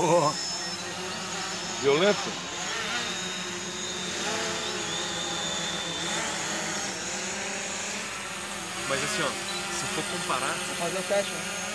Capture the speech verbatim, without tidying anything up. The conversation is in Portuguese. Oh. Violento? Mas assim, ó, se for comparar... Vou fazer o teste, né?